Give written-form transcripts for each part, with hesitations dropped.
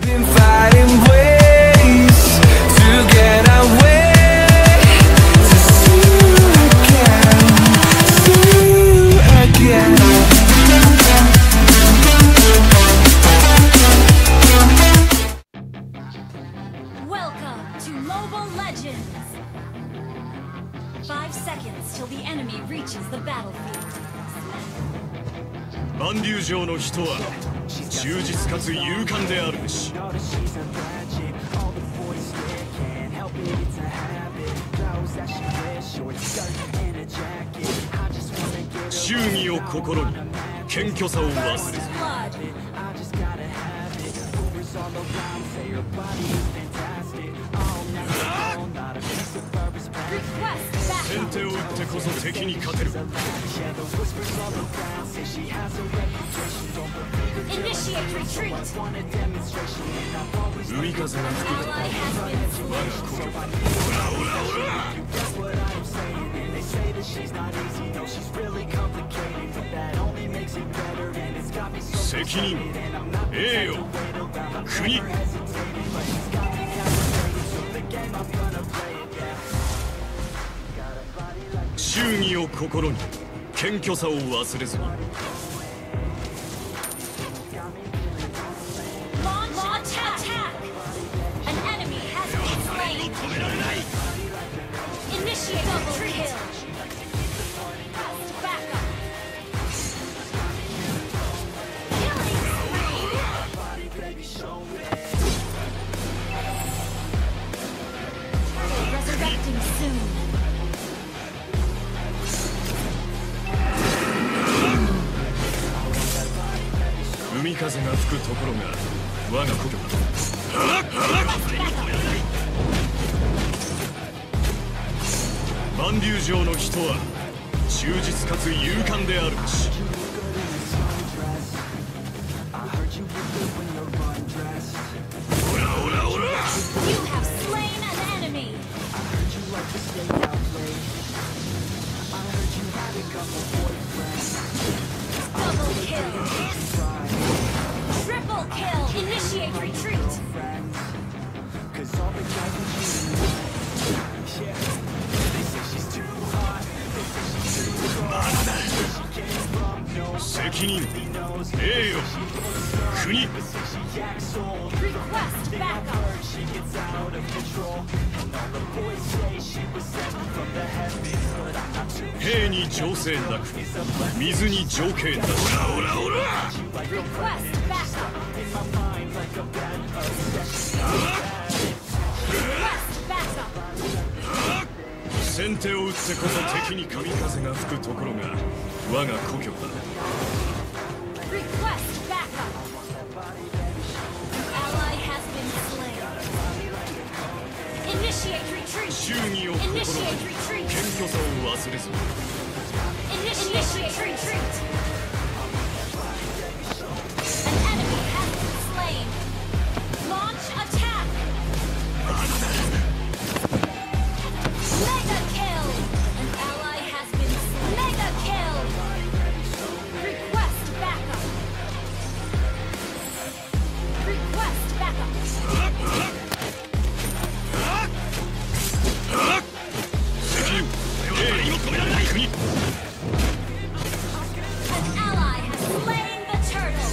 Been fighting with to Mobile Legends. 5 seconds till the enemy reaches the battlefield. Initiate retreat. That's what I'm saying. And they say that she's not easy. No, she's really complicated. But that only makes it better. And it's got me so excited. And I'm not hesitating. But she's got me captivated. So the game I'm gonna play it, yeah. 忠義を心に謙虚さを忘れずに 風が吹くところが我が国万竜城の人は忠実かつ勇敢であるし Initiate retreat. Request backup. She gets out of control. And all the boys say she was sent from the heavens. But I'm not too sure. Request backup. Request backup. Ally has been slain. Initiate retreat. Initiate retreat. Initiate retreat. An enemy has been slain. Launch attack. Mega kill. An ally has been slain. Mega kill. Request backup. Request backup. An ally has slain the turtle.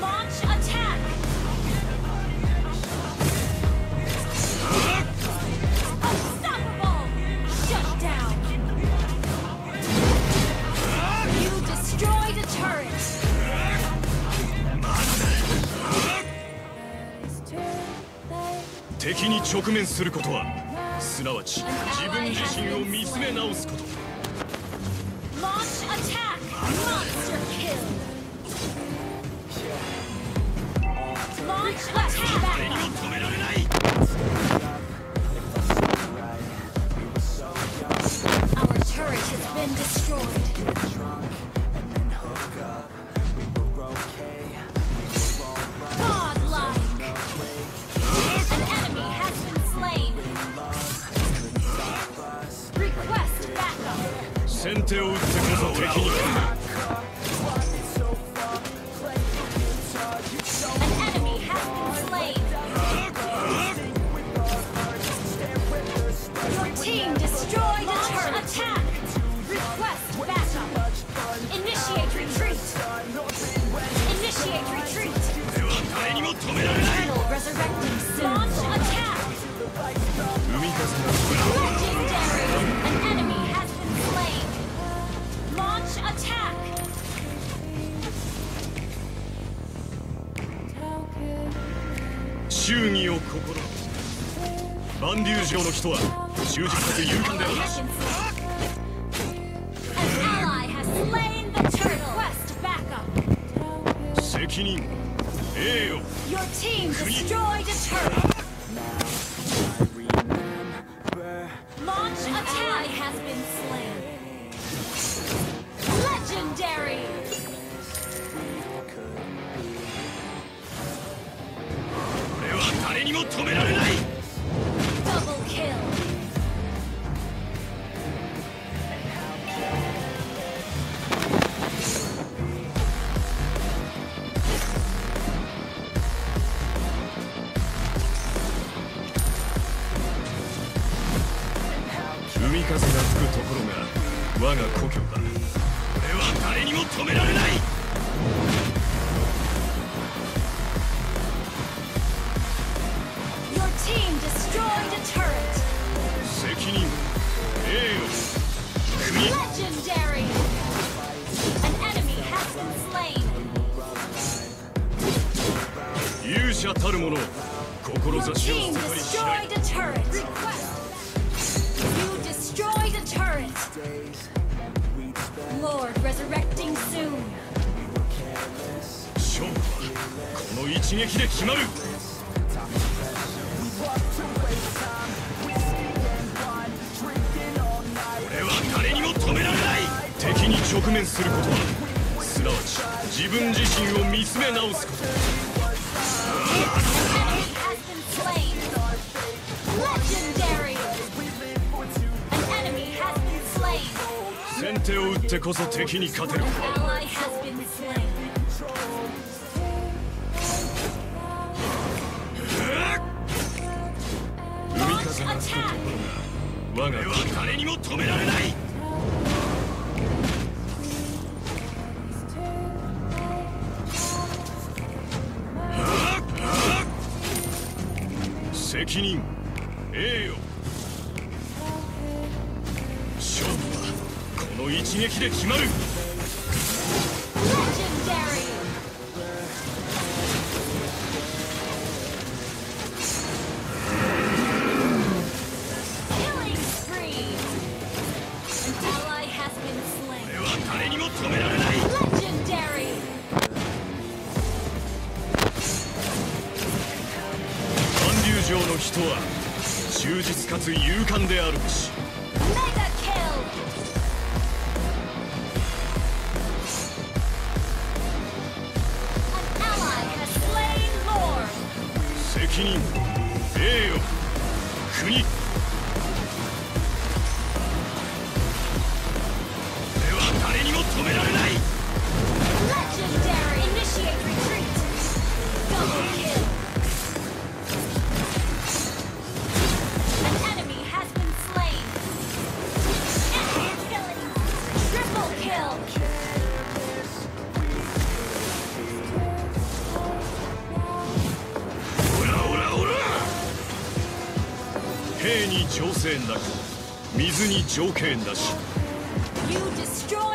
Launch attack. You destroyed a turret. すなわち自分自身を見つめ直すこと。Launch attack monster kill. Launch attack. Our turret has been destroyed. An ally has slain the turtle. Request backup. Your team destroyed a turtle. Launch attack has been slain. Legendary. Double kill. An ally has been slain. Launch attack. Legendary. You destroyed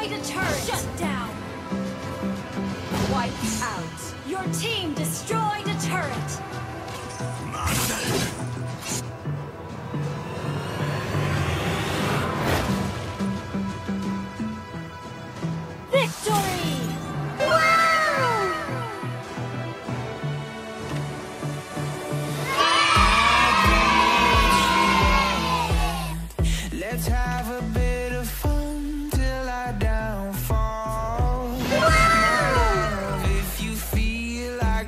a turret. Shut down. Wipe out. Your team destroyed a turret.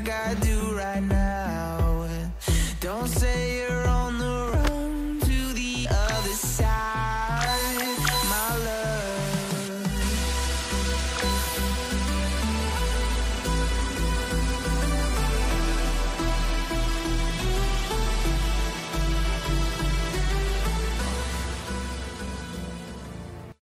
I do.